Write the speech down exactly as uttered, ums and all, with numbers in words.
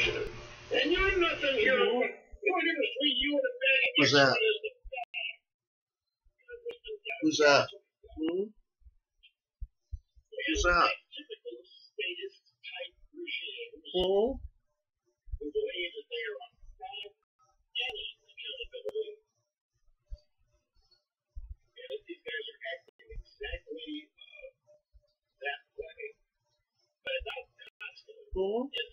initiative. And you're nothing here. The only difference between you and a bag of Who's that? Who's that? Hmm? Who's that? Typical statist type regime. Hmm? Who believe that they are unfair any accountability. And if these guys are acting exactly uh, that way, but not constantly. Hmm?